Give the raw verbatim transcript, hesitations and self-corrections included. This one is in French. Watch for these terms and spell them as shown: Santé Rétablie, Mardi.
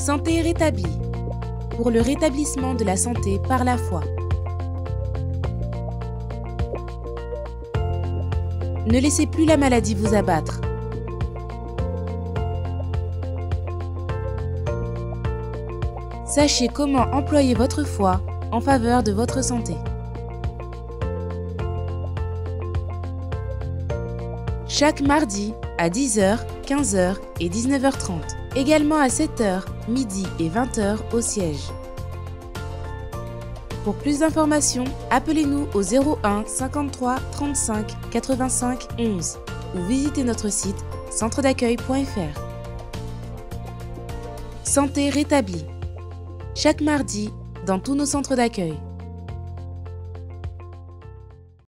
Santé Rétablie, pour le rétablissement de la santé par la foi. Ne laissez plus la maladie vous abattre. Sachez comment employer votre foi en faveur de votre santé. Chaque mardi à dix heures, quinze heures et dix-neuf heures trente, également à sept heures, midi et vingt heures au siège. Pour plus d'informations, appelez-nous au zéro un cinquante-trois trente-cinq quatre-vingt-cinq onze ou visitez notre site centre d'accueil point fr. Santé Rétablie, chaque mardi dans tous nos centres d'accueil.